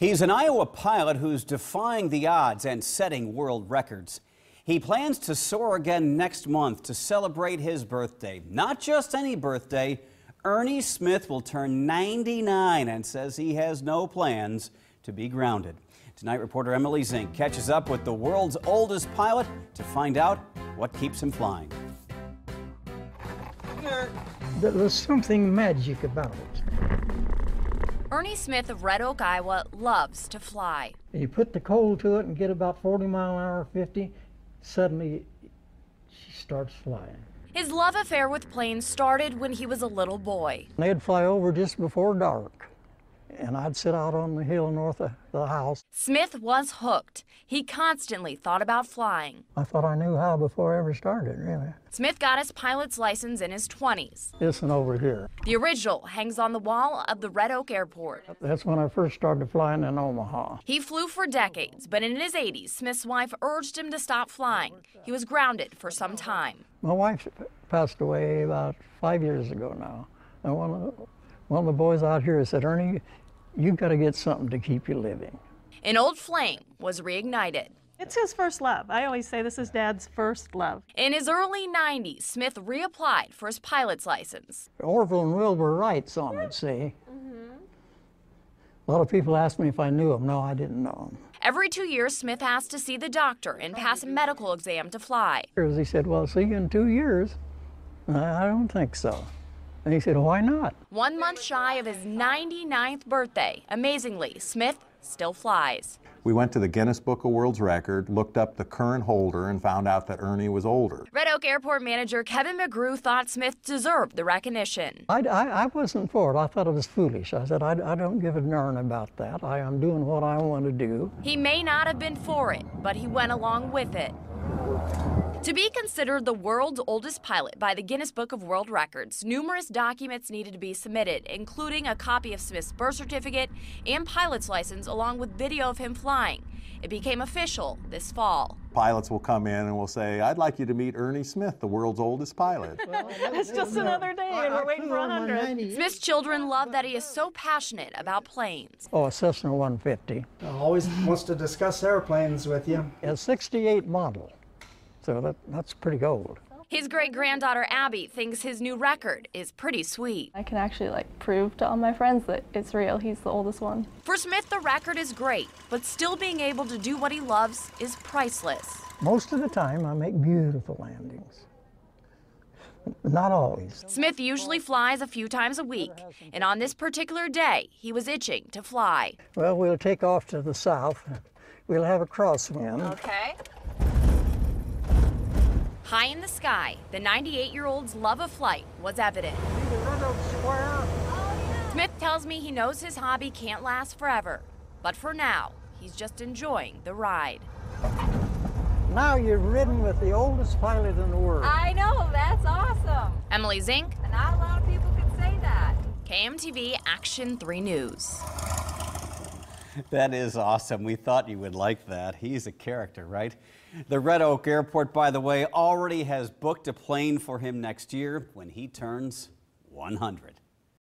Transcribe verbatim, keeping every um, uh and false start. He's an Iowa pilot who's defying the odds and setting world records. He plans to soar again next month to celebrate his birthday. Not just any birthday. Ernie Smith will turn ninety-nine and says he has no plans to be grounded. Tonight, reporter Emily Zink catches up with the world's oldest pilot to find out what keeps him flying. There was something magic about it. Ernie Smith of Red Oak, Iowa, loves to fly. You put the coal to it and get about forty mile an hour, fifty, suddenly she starts flying. His love affair with planes started when he was a little boy. They'd fly over just before dark, and I'd sit out on the hill north of the house. Smith was hooked. He constantly thought about flying. I thought I knew how before I ever started, really. Smith got his pilot's license in his twenties. This one over here. The original hangs on the wall of the Red Oak Airport. That's when I first started flying in Omaha. He flew for decades, but in his eighties, Smith's wife urged him to stop flying. He was grounded for some time. My wife passed away about five years ago now. And one of the, one of the boys out here said, Ernie, you've got to get something to keep you living. An old flame was reignited. It's his first love. I always say this is Dad's first love. In his early nineties, Smith reapplied for his pilot's license. Orville and Wilbur Wright's on it, see? Mm-hmm. A lot of people asked me if I knew him. No, I didn't know him. Every two years, Smith has to see the doctor and pass a medical exam to fly. He said, well, see you in two years. I don't think so. And he said, why not? One month shy of his ninety-ninth birthday, amazingly, Smith still flies. We went to the Guinness Book of World Records, looked up the current holder, and found out that Ernie was older. Red Oak Airport manager Kevin McGrew thought Smith deserved the recognition. I, I, I wasn't for it. I thought it was foolish. I said, I, I don't give a darn about that. I am doing what I want to do. He may not have been for it, but he went along with it. To be considered the world's oldest pilot by the Guinness Book of World Records, numerous documents needed to be submitted, including a copy of Smith's birth certificate and pilot's license, along with video of him flying. It became official this fall. Pilots will come in and will say, I'd like you to meet Ernie Smith, the world's oldest pilot. It's just another day, and we're waiting for one hundred. Smith's children love that he is so passionate about planes. Oh, a Cessna one fifty. Always wants to discuss airplanes with you. A sixty-eight model. So that, that's pretty old. His great-granddaughter Abby thinks his new record is pretty sweet. I can actually like prove to all my friends that it's real. He's the oldest one. For Smith, the record is great, but still being able to do what he loves is priceless. Most of the time, I make beautiful landings. Not always. Smith usually flies a few times a week, and on this particular day, he was itching to fly. Well, we'll take off to the south. We'll have a crosswind. Okay. High in the sky, the ninety-eight-year-old's love of flight was evident. Smith tells me he knows his hobby can't last forever, but for now, he's just enjoying the ride. Now you're ridden with the oldest pilot in the world. I know, that's awesome. Emily Zink. And not a lot of people can say that. K M T V Action three News. That is awesome. We thought you would like that. He's a character, right? The Red Oak Airport, by the way, already has booked a plane for him next year when he turns one hundred.